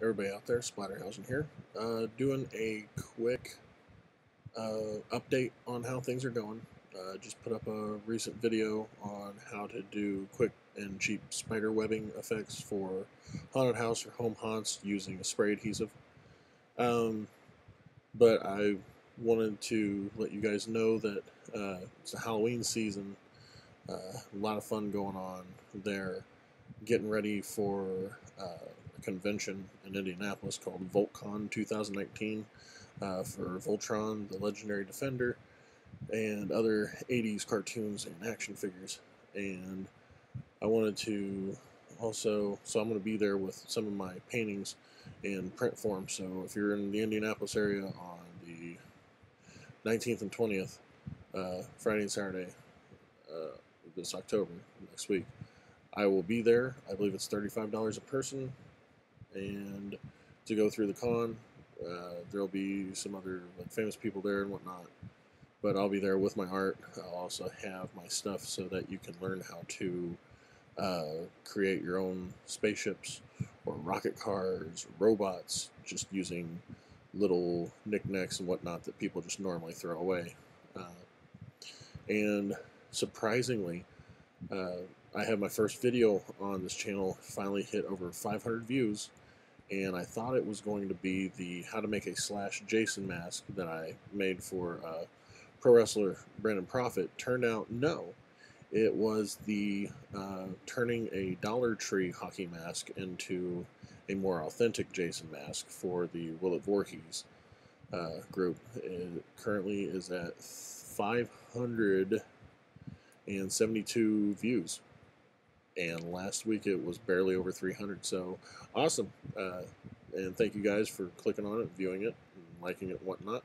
Everybody out there, Splatterhausen here, doing a quick update on how things are going. Just put up a recent video on how to do quick and cheap spider webbing effects for haunted house or home haunts using a spray adhesive. But I wanted to let you guys know that it's the Halloween season, a lot of fun going on there, getting ready for convention in Indianapolis called VoltCon 2019 for Voltron, the legendary defender, and other 80s cartoons and action figures. And I wanted to also, so I'm going to be there with some of my paintings in print form, so if you're in the Indianapolis area on the 19th and 20th, Friday and Saturday this October, next week, I will be there. I believe it's $35 a person. And to go through the con, there'll be some other famous people there and whatnot, but I'll be there with my art. I'll also have my stuff so that you can learn how to create your own spaceships or rocket cars, robots, just using little knickknacks and whatnot that people just normally throw away. And surprisingly, I have my first video on this channel finally hit over 500 views, and I thought it was going to be the how to make a Slash Jason mask that I made for pro wrestler Brandon Prophet. Turned out no, it was the turning a Dollar Tree hockey mask into a more authentic Jason mask for the Will It Voorhees group. It currently is at 572 views. And last week it was barely over 300, so awesome. And thank you guys for clicking on it, viewing it, and liking it and whatnot.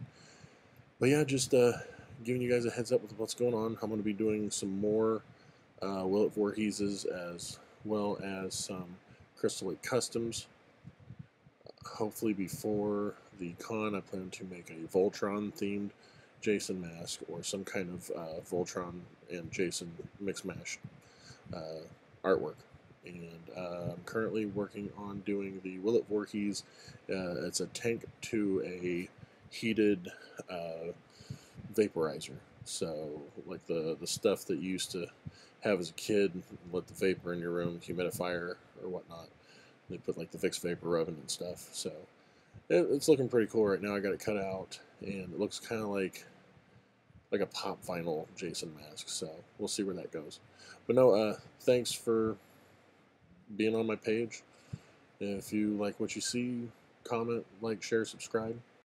But yeah, just giving you guys a heads up with what's going on. I'm going to be doing some more Will It Voorheeses as well as some Crystal Lake Customs. Hopefully before the con I plan to make a Voltron-themed Jason mask or some kind of Voltron and Jason mix-mash. Artwork, and I'm currently working on doing the Will It Voorhees. It's a tank to a heated vaporizer, so like the stuff that you used to have as a kid, let the vapor in your room, humidifier or whatnot. They put like the Vicks vapor rub in and stuff, so it's looking pretty cool right now. I got it cut out, and it looks kind of like a pop vinyl Jason mask, so we'll see where that goes. But no, thanks for being on my page. If you like what you see, comment, like, share, subscribe.